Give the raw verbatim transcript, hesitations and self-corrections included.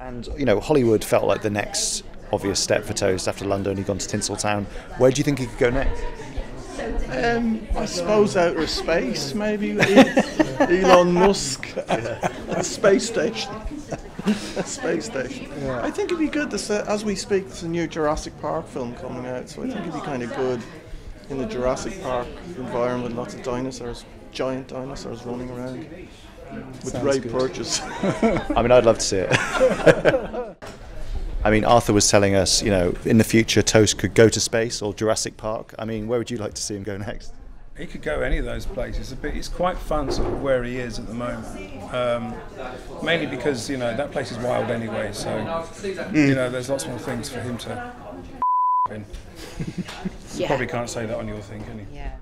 And, you know, Hollywood felt like the next obvious step for Toast after London. He'd gone to Tinseltown. Where do you think he could go next? Um, I suppose outer space, maybe. Elon Musk. A space station. A space station. Yeah. I think it'd be good, this, uh, as we speak, there's a new Jurassic Park film coming out, so I think it'd be kind of good in the Jurassic Park environment, lots of dinosaurs, giant dinosaurs running around. With Sounds Ray good. Purchase. I mean, I'd love to see it. I mean, Arthur was telling us, you know, in the future Toast could go to space or Jurassic Park. I mean, where would you like to see him go next? He could go any of those places. It's quite fun sort of where he is at the moment. Um, mainly because, you know, that place is wild anyway, so, mm. you know, there's lots more things for him to in. Yeah. Probably can't say that on your thing, can you? Yeah.